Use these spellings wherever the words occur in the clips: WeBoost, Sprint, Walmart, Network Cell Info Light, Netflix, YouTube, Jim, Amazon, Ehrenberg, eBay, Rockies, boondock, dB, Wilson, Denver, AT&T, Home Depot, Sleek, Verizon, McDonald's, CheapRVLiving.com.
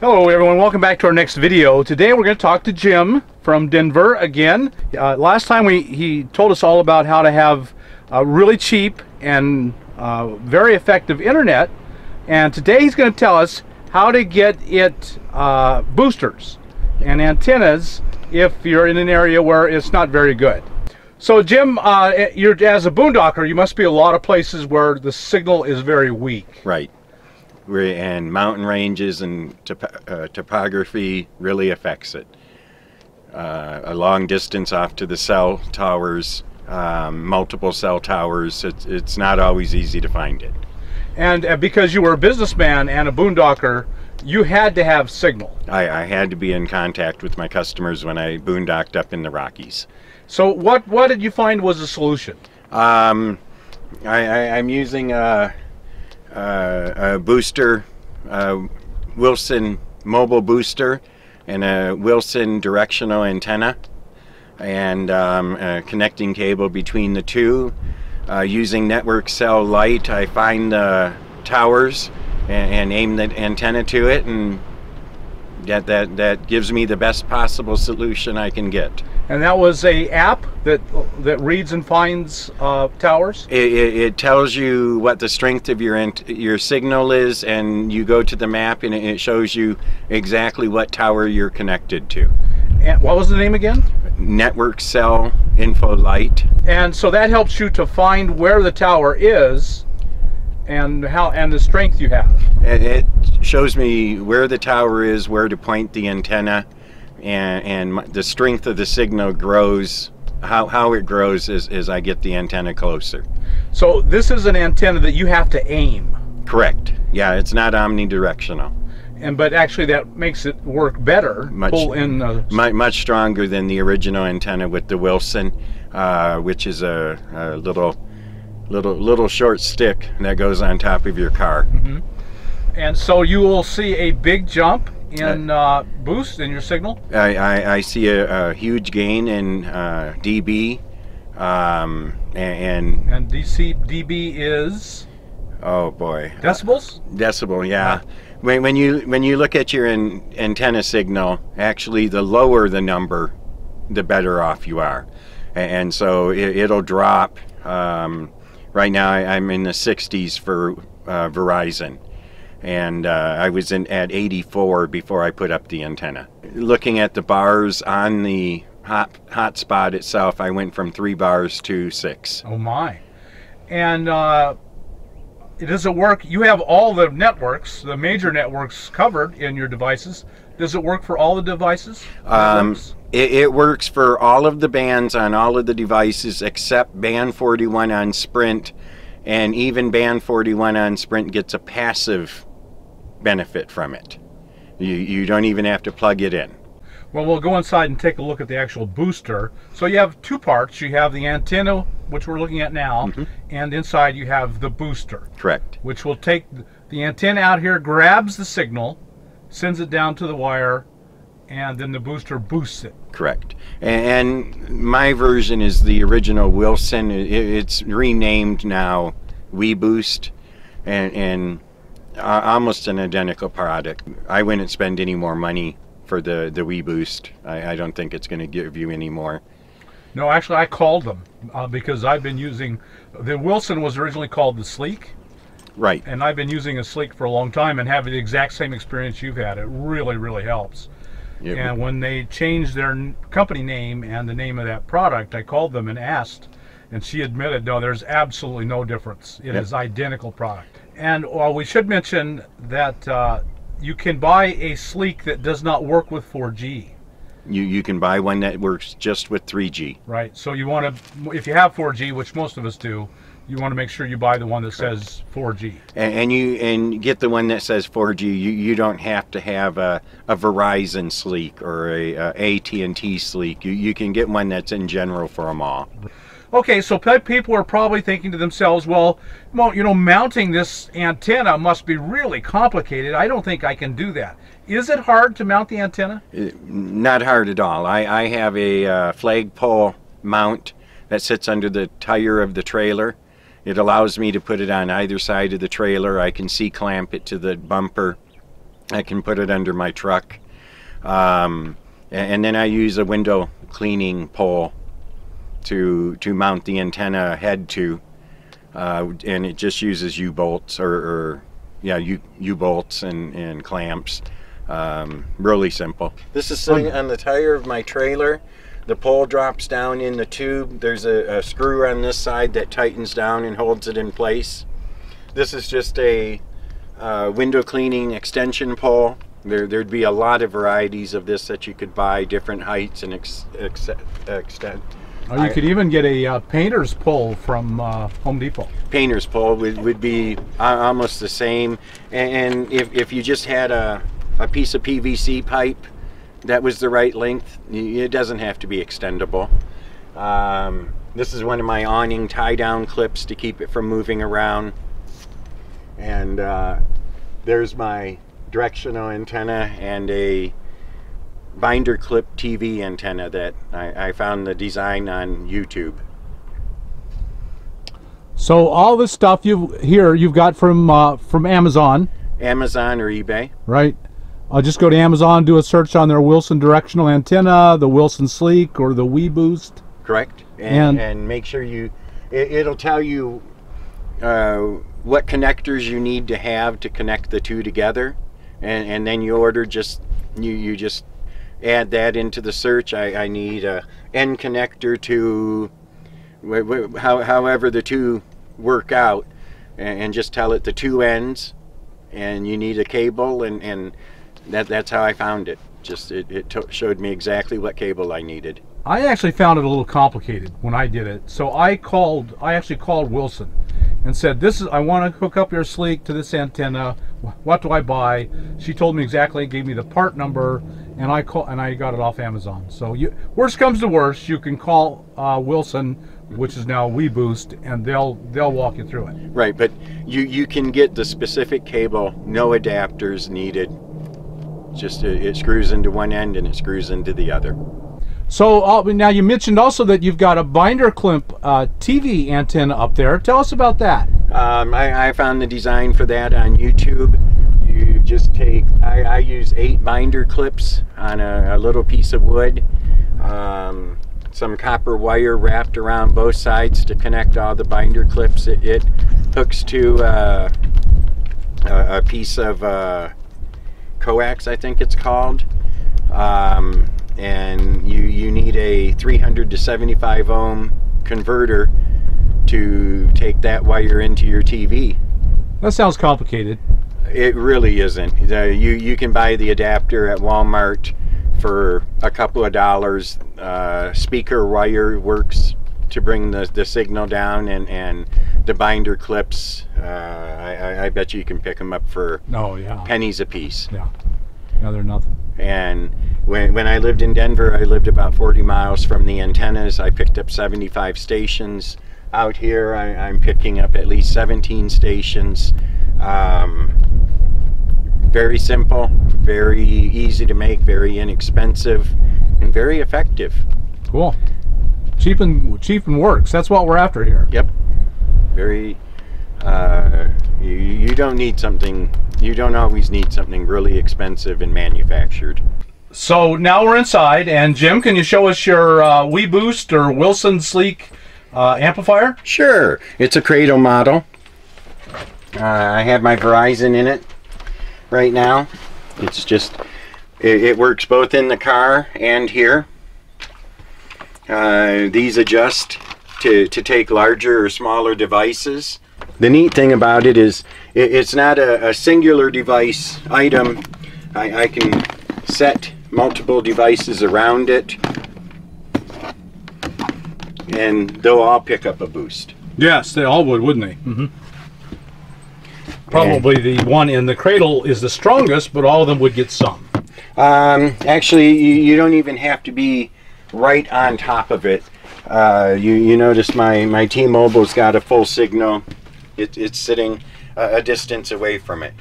Hello everyone, welcome back to our next video. Today we're going to talk to Jim from Denver again. Last time he told us all about how to have really cheap and very effective internet, and today he's going to tell us how to get it boosters and antennas if you're in an area where it's not very good. So Jim, you're, as a boondocker, you must be a lot of places where the signal is very weak. Right. And mountain ranges and topography really affects it. A long distance off to the cell towers, multiple cell towers, it's not always easy to find it. And because you were a businessman and a boondocker, you had to have signal. I had to be in contact with my customers when I boondocked up in the Rockies. So what did you find was a solution? I'm using a booster, Wilson mobile booster, and a Wilson directional antenna, and a connecting cable between the two. Using Network Cell Light, I find the towers and aim the antenna to it, and that gives me the best possible solution I can get. And that was a app that reads and finds towers? It tells you what the strength of your signal is, and you go to the map and it shows you exactly what tower you're connected to. And what was the name again? Network Cell Info Light. And so that helps you to find where the tower is and how, and the strength you have. It shows me where the tower is, where to point the antenna. And the strength of the signal grows, how it grows as I get the antenna closer. So this is an antenna that you have to aim? Correct. Yeah, it's not omnidirectional. But actually that makes it work better. Much stronger than the original antenna with the Wilson, which is a little short stick that goes on top of your car. Mm-hmm. And so you will see a big jump in boost in your signal? I see a huge gain in dB, and dB is? Oh boy. Decibels? Decibel, yeah. When you look at your antenna signal, actually the lower the number, the better off you are. And so it'll drop. Right now I'm in the 60s for Verizon. And I was at 84 before I put up the antenna. Looking at the bars on the hotspot itself, I went from 3 bars to 6. Oh my. And does it work? You have all the networks, the major networks covered in your devices. Does it work for all the devices? It works for all of the bands on all of the devices except band 41 on Sprint. And even band 41 on Sprint gets a passive benefit from it. You don't even have to plug it in. Well, we'll go inside and take a look at the actual booster. So you have two parts. You have the antenna, which we're looking at now, mm-hmm. and inside you have the booster. Correct. Which will take the antenna out here, grabs the signal, sends it down to the wire, and then the booster boosts it. Correct. And my version is the original Wilson. It's renamed now WeBoost, and almost an identical product. I wouldn't spend any more money for the WeBoost. I don't think it's going to give you any more. No, actually I called them because I've been using, the Wilson was originally called the Sleek. Right. And I've been using a Sleek for a long time and having the exact same experience you've had. It really, really helps. And when they changed their company name and the name of that product, I called them and asked, and she admitted, no, there's absolutely no difference. It is identical product. And we should mention that you can buy a Sleek that does not work with 4G. You can buy one that works just with 3G. Right. So you want to, if you have 4G, which most of us do, you want to make sure you buy the one that says 4G. And you get the one that says 4G. You don't have to have a Verizon Sleek or a AT&T Sleek. You can get one that's in general for them all. Okay, so people are probably thinking to themselves, well, you know, mounting this antenna must be really complicated. I don't think I can do that. Is it hard to mount the antenna? Not hard at all. I have a flagpole mount that sits under the tire of the trailer. It allows me to put it on either side of the trailer. I can C-clamp it to the bumper. I can put it under my truck. And then I use a window cleaning pole to mount the antenna head to, and it just uses U-bolts or yeah, U-bolts and clamps. Really simple. This is sitting on the tire of my trailer. The pole drops down in the tube. There's a screw on this side that tightens down and holds it in place. This is just a window cleaning extension pole. There'd be a lot of varieties of this that you could buy, different heights and extent. Oh, you could even get a painter's pole from Home Depot. Painter's pole would be almost the same. And if you just had a piece of PVC pipe that was the right length, it doesn't have to be extendable. This is one of my awning tie-down clips to keep it from moving around. And there's my directional antenna and a binder clip TV antenna that I found the design on YouTube. So all this stuff you've got from Amazon. Amazon or eBay. Right. I'll just go to Amazon, do a search on their Wilson directional antenna, the Wilson Sleek, or the WeBoost. Correct. And make sure it'll tell you what connectors you need to have to connect the two together, and then you order you just add that into the search. I need a end connector to however the two work out, and just tell it the two ends, and you need a cable, and that's how I found it. Just it showed me exactly what cable I needed. I actually found it a little complicated when I did it, so I actually called Wilson and said, I want to hook up your Sleek to this antenna. What do I buy? She told me exactly, gave me the part number, and I got it off Amazon. So worst comes to worst, you can call Wilson, which is now WeBoost, and they'll walk you through it. Right, but you can get the specific cable, no adapters needed. Just it screws into one end and it screws into the other. So now you mentioned also that you've got a binder clip TV antenna up there. Tell us about that. I found the design for that on YouTube. You just take, I use 8 binder clips on a little piece of wood, some copper wire wrapped around both sides to connect all the binder clips. It hooks to a piece of coax, I think it's called. And you need a 300 to 75 ohm converter to take that wire into your TV. That sounds complicated. It really isn't. You can buy the adapter at Walmart for a couple of dollars. Speaker wire works to bring the signal down, and the binder clips, I bet you can pick them up for pennies a piece. Yeah. No, they're nothing. And when I lived in Denver, I lived about 40 miles from the antennas. I picked up 75 stations. Out here, I'm picking up at least 17 stations. Very simple, very easy to make, very inexpensive, and very effective. Cool. Cheap and works. That's what we're after here. Yep. Very. You don't need something. You don't always need something really expensive and manufactured. So now we're inside, and Jim, can you show us your WeBoost or Wilson Sleek amplifier? Sure. It's a Cradle model. I have my Verizon in it right now. It's just, it works both in the car and here. These adjust to take larger or smaller devices. The neat thing about it is it's not a singular device item. I can set multiple devices around it, and they'll all pick up a boost. Yes, they all would, wouldn't they? Mm-hmm. Probably the one in the Cradle is the strongest, but all of them would get some. Actually, you don't even have to be right on top of it. You notice my T-Mobile's got a full signal. It's sitting a distance away from it.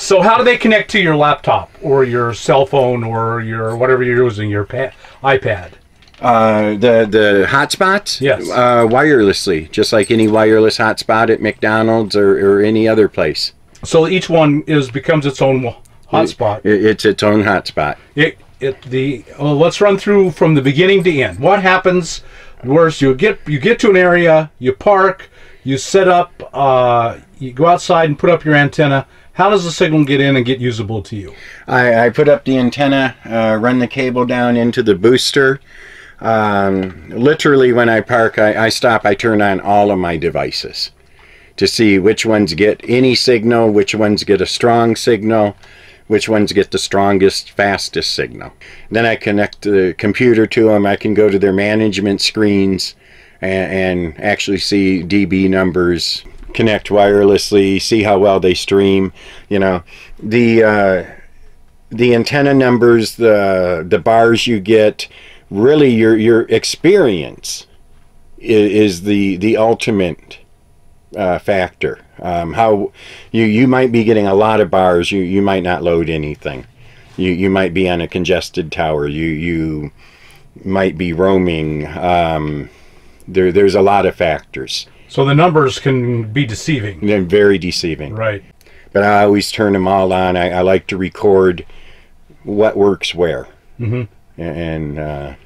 So how do they connect to your laptop or your cell phone or your whatever you're using, your iPad? The hotspots? Yes. Wirelessly, just like any wireless hotspot at McDonald's or any other place. So each one becomes its own hotspot. It's its own hotspot. Well, let's run through from the beginning to end. What happens? Worse, you get to an area, you park, you set up, you go outside and put up your antenna. How does the signal get in and get usable to you? I put up the antenna, run the cable down into the booster. Literally when I park, I stop, I turn on all of my devices to see which ones get any signal, which ones get a strong signal, which ones get the strongest, fastest signal. Then I connect the computer to them. I can go to their management screens and actually see DB numbers, connect wirelessly, see how well they stream. You know, the antenna numbers, the bars you get, really your experience is the ultimate factor. How you might be getting a lot of bars, you might not load anything, you might be on a congested tower, you might be roaming. There's a lot of factors. So the numbers can be deceiving. They're very deceiving. Right. But I always turn them all on. I like to record what works where. Mm-hmm. And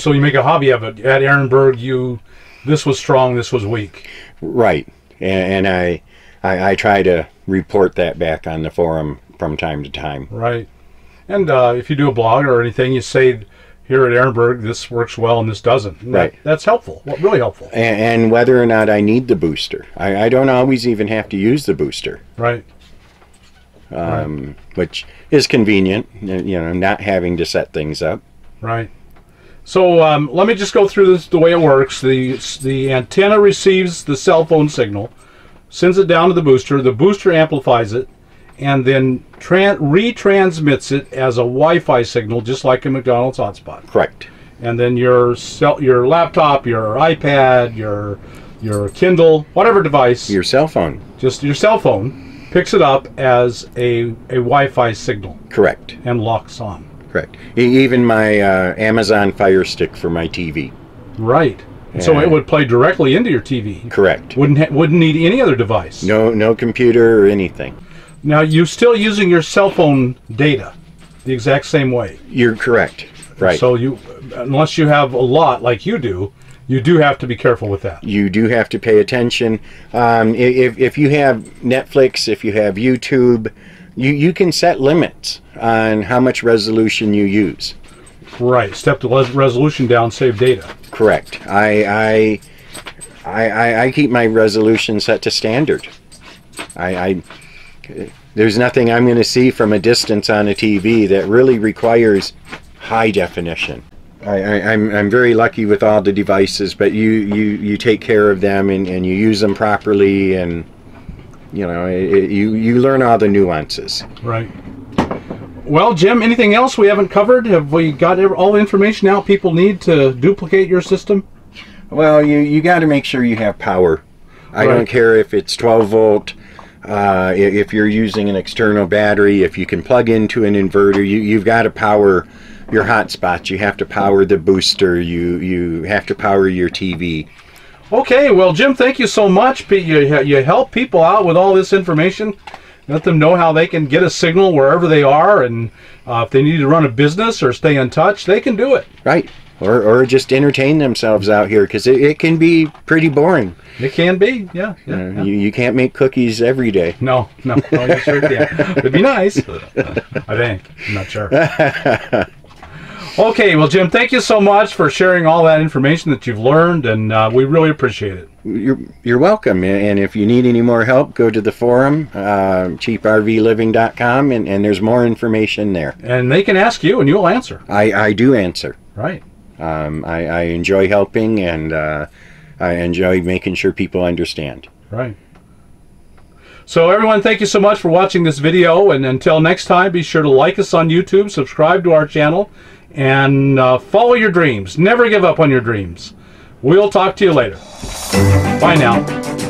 so you make a hobby of it. At Ehrenberg, this was strong, this was weak. Right. And I try to report that back on the forum from time to time. Right. And if you do a blog or anything, you say, here at Ehrenberg, this works well and this doesn't. And right. That's helpful, really helpful. And whether or not I need the booster. I don't always even have to use the booster. Right. Which is convenient, you know, not having to set things up. Right. So let me just go through this, the way it works. The antenna receives the cell phone signal, sends it down to the booster amplifies it, and then retransmits it as a Wi-Fi signal, just like a McDonald's hotspot. Correct. And then your laptop, your iPad, your Kindle, whatever device. Your cell phone. Just your cell phone picks it up as a Wi-Fi signal. Correct. And locks on. Correct. Even my Amazon Fire Stick for my TV. Right. So it would play directly into your TV. Correct. Wouldn't need any other device. No computer or anything. Now, you're still using your cell phone data the exact same way. You're correct. Right. So unless you have a lot like you do have to be careful with that. You do have to pay attention. If you have Netflix, if you have YouTube, you can set limits on how much resolution you use. Right. Step the resolution down, save data. Correct. I keep my resolution set to standard. There's nothing I'm going to see from a distance on a TV that really requires high definition. I'm very lucky with all the devices, but you take care of them and you use them properly, and you know you learn all the nuances. Right. Well, Jim, anything else we haven't covered? Have we got all the information out people need to duplicate your system? Well, you got to make sure you have power. I don't care if it's 12 volt. If you're using an external battery, if you can plug into an inverter, you've got to power your hotspot. You have to power the booster. You have to power your TV. Okay, well, Jim, thank you so much. You help people out with all this information. Let them know how they can get a signal wherever they are, and if they need to run a business or stay in touch, they can do it. Right. Or just entertain themselves out here, because it can be pretty boring. It can be, yeah. You can't make cookies every day. No, you sure can't. It'd be nice, I think. I'm not sure. Okay, well, Jim, thank you so much for sharing all that information that you've learned, and we really appreciate it. You're welcome, and if you need any more help, go to the forum, CheapRVLiving.com, and there's more information there. And they can ask you, and you'll answer. I do answer. Right. I enjoy helping, and I enjoy making sure people understand. Right. So everyone, thank you so much for watching this video, and until next time, be sure to like us on YouTube, subscribe to our channel, and follow your dreams. Never give up on your dreams. We'll talk to you later. Bye now.